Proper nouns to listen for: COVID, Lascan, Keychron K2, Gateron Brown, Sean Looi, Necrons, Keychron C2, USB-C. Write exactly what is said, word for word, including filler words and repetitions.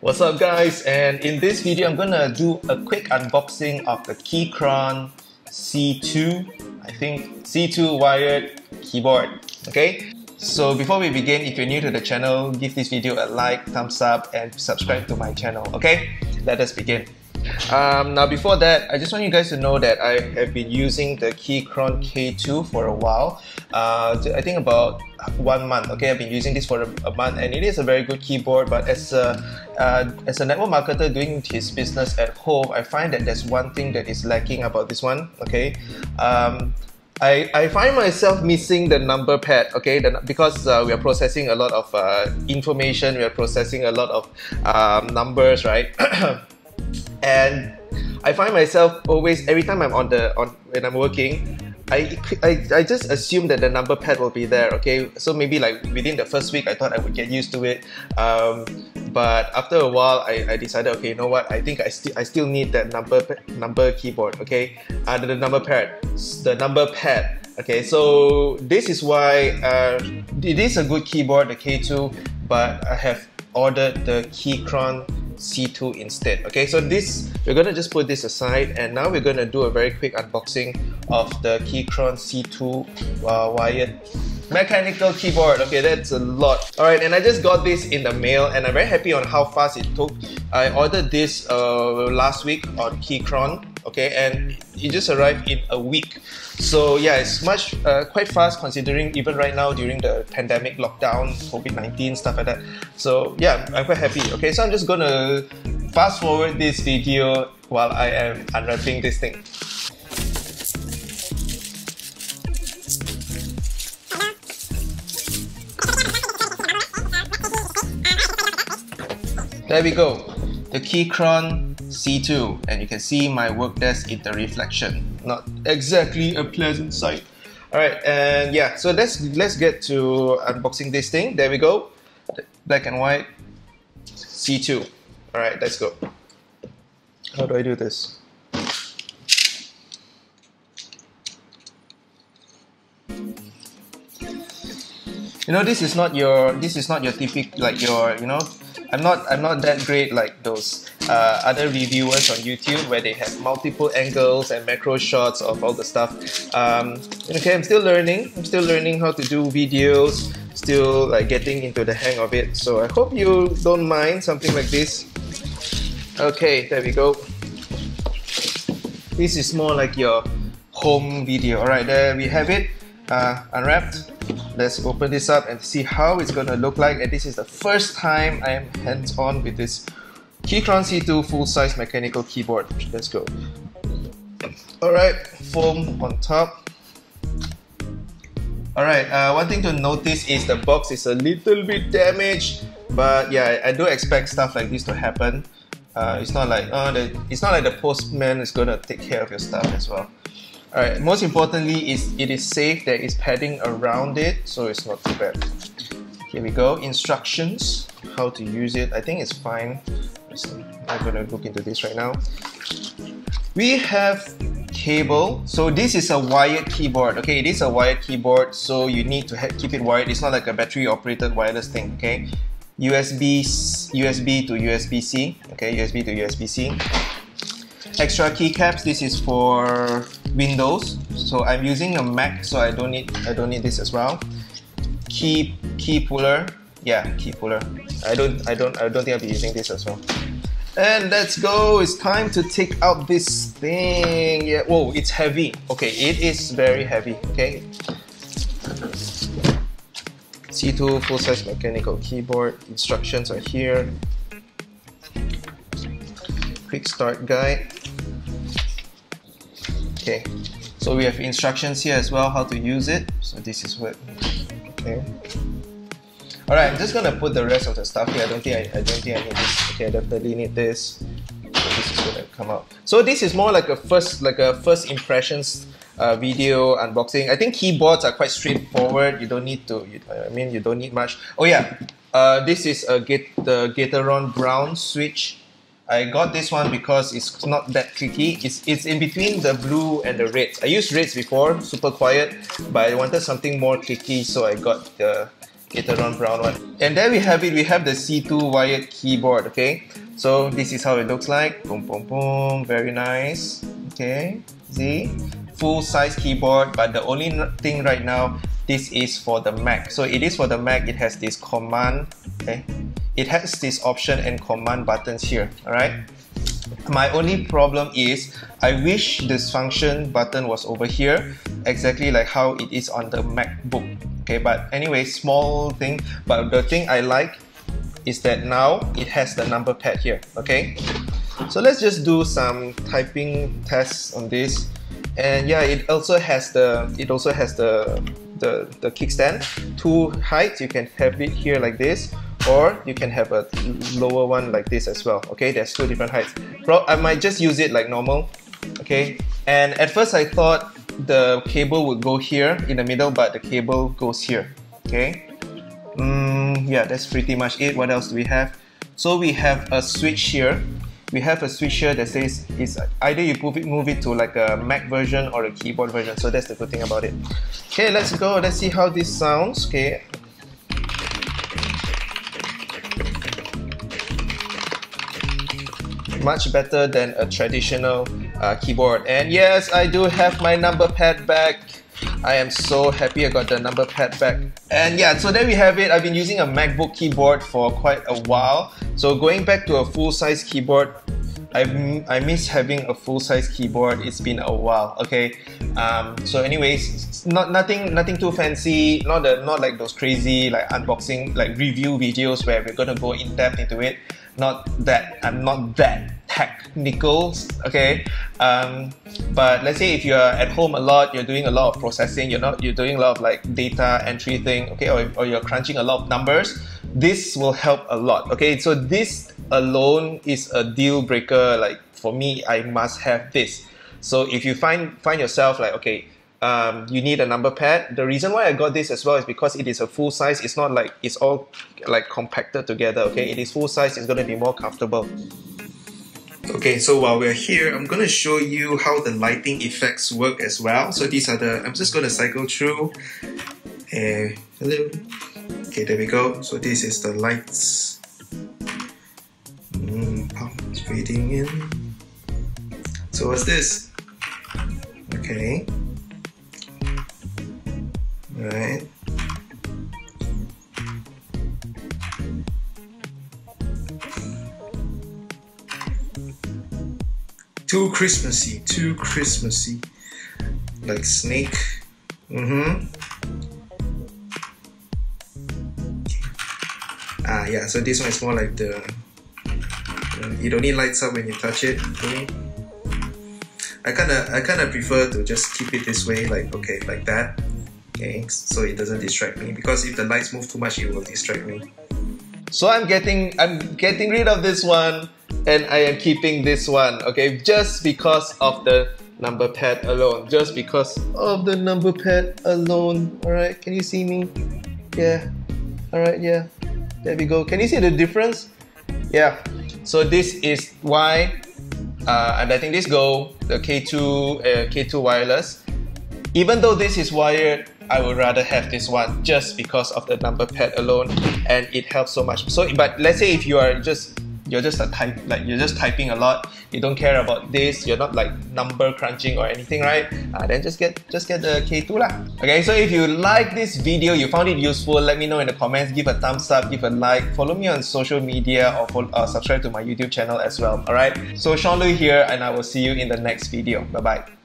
What's up guys, and in this video I'm gonna do a quick unboxing of the Keychron C two, I think C two wired keyboard. Okay, so before we begin, if you're new to the channel, give this video a like, thumbs up and subscribe to my channel. Okay, let us begin. Um, now before that, I just want you guys to know that I have been using the Keychron K two for a while. uh, I think about one month. Okay, I've been using this for a month and it is a very good keyboard, but as a, uh, as a network marketer doing his business at home, I find that there's one thing that is lacking about this one. Okay, um, I, I find myself missing the number pad, okay, the, because uh, we are processing a lot of uh, information, we are processing a lot of um, numbers, right? And I find myself always, every time I'm on the on when I'm working, I, I I just assume that the number pad will be there. Okay, so maybe like within the first week, I thought I would get used to it, um, but after a while, I, I decided, okay, you know what? I think I still I still need that number number keyboard. Okay, uh, the number pad, the number pad. Okay, so this is why uh, it is a good keyboard, the K two, but I have ordered the Keychron C two instead. Okay, so this, we're gonna just put this aside and now we're gonna do a very quick unboxing of the Keychron C two uh, wired mechanical keyboard. Okay, that's a lot. Alright, and I just got this in the mail and I'm very happy on how fast it took. I ordered this uh, last week on Keychron, okay, and it just arrived in a week. So yeah, it's much, uh, quite fast considering even right now during the pandemic lockdown, COVID nineteen, stuff like that. So yeah, I'm quite happy. Okay, so I'm just gonna fast forward this video while I am unwrapping this thing. There we go, the Keychron C two, and you can see my work desk in the reflection. Not exactly a pleasant sight. Alright, and yeah, so let's let's get to unboxing this thing. There we go, black and white C two. Alright, let's go. How do I do this? You know, this is not your this is not your typical, like your, you know, I'm not, I'm not that great like those uh, other reviewers on YouTube where they have multiple angles and macro shots of all the stuff. Um, okay, I'm still learning. I'm still learning how to do videos, still like getting into the hang of it. So I hope you don't mind something like this. Okay, there we go. This is more like your home video. Alright, there we have it, uh, unwrapped. Let's open this up and see how it's gonna look like. And this is the first time I am hands-on with this Keychron C two full-size mechanical keyboard. Let's go. Alright, foam on top. Alright, uh, one thing to notice is the box is a little bit damaged, but yeah, I do expect stuff like this to happen. Uh, it's not like uh, the, it's not like the postman is gonna take care of your stuff as well. Alright, most importantly is it is safe, there is padding around it, so it's not too bad. Here we go, instructions, how to use it. I think it's fine. I'm not gonna look into this right now. We have cable, so this is a wired keyboard, okay? It is a wired keyboard, so you need to keep it wired. It's not like a battery operated wireless thing, okay? U S B, U S B to U S B C, okay? U S B to U S B C. Extra keycaps, this is for Windows, so I'm using a Mac, so I don't need I don't need this as well. Key key puller, yeah, key puller. I don't I don't I don't think I'll be using this as well. And let's go. It's time to take out this thing. Yeah. Whoa, it's heavy. Okay, it is very heavy. Okay. C two full-size mechanical keyboard. Instructions are here. Quick start guide. Okay, so we have instructions here as well, how to use it. So this is what, okay. Alright, I'm just gonna put the rest of the stuff here. I don't think I, I don't think I need this. Okay, I definitely need this. So this is gonna come out. So this is more like a first, like a first impressions uh, video unboxing. I think keyboards are quite straightforward. You don't need to, you, I mean, you don't need much. Oh yeah, uh, this is a Gate, the Gateron Brown switch. I got this one because it's not that clicky. It's, it's in between the blue and the reds. I used reds before, super quiet, but I wanted something more clicky, so I got the Gateron Brown one. And there we have it, we have the C two wired keyboard, okay? So this is how it looks like. Boom, boom, boom, very nice. Okay, see? Full size keyboard, but the only thing right now, this is for the Mac. So it is for the Mac, it has this command, okay? It has this option and command buttons here, alright? My only problem is, I wish this function button was over here, exactly like how it is on the MacBook. Okay, but anyway, small thing, but the thing I like is that now it has the number pad here, okay? So let's just do some typing tests on this. And yeah, it also has the, it also has the, the, the kickstand. Two heights, you can have it here like this, or you can have a lower one like this as well. Okay, there's two different heights. Pro I might just use it like normal. Okay, and at first I thought the cable would go here in the middle, but the cable goes here. Okay, mm, yeah, that's pretty much it. What else do we have? So we have a switch here. We have a switch here that says it's either you move it, move it to like a Mac version or a keyboard version. So that's the good thing about it. Okay, let's go. Let's see how this sounds. Okay. Much better than a traditional uh, keyboard. And yes, I do have my number pad back. I am so happy I got the number pad back. And yeah, so there we have it. I've been using a MacBook keyboard for quite a while. So going back to a full-size keyboard, I've, I miss having a full-size keyboard. It's been a while, okay? Um, so anyways, not, nothing nothing too fancy, not, a, not like those crazy like unboxing, like review videos where we're gonna go in-depth into it. Not that, I'm not that technical, okay? Um, but let's say if you're at home a lot, you're doing a lot of processing, you're not, you're doing a lot of like data entry thing, okay? Or, or you're crunching a lot of numbers, this will help a lot, okay? So this alone is a deal breaker. Like for me, I must have this. So if you find, find yourself like, okay, Um, you need a number pad. The reason why I got this as well is because it is a full size. It's not like it's all like compacted together, okay? It is full size, it's going to be more comfortable. Okay, so while we're here, I'm going to show you how the lighting effects work as well. So these are the, I'm just going to cycle through. Uh, hello. Okay, there we go. So this is the lights. Mm, it's fading in. So what's this? Okay. Right. Too Christmassy, too Christmassy. Like snake. Mm-hmm. Ah, yeah, so this one is more like the... It only lights up when you touch it. Okay? I kinda, I kinda prefer to just keep it this way, like, okay, like that. Okay, so it doesn't distract me, because if the lights move too much, it will distract me. So I'm getting, I'm getting rid of this one, and I am keeping this one. Okay, just because of the number pad alone, just because of the number pad alone. All right, can you see me? Yeah. All right, yeah. There we go. Can you see the difference? Yeah. So this is why uh, I'm letting this go. The K two, uh, K two wireless. Even though this is wired, I would rather have this one just because of the number pad alone, and it helps so much. So, but let's say if you are just you're just a type like you're just typing a lot, you don't care about this, you're not like number crunching or anything, right? Uh, then just get just get the K two lah. Okay, so if you like this video, you found it useful, let me know in the comments. Give a thumbs up, give a like, follow me on social media, or follow, uh, subscribe to my YouTube channel as well. All right. So Sean Looi here, and I will see you in the next video. Bye bye.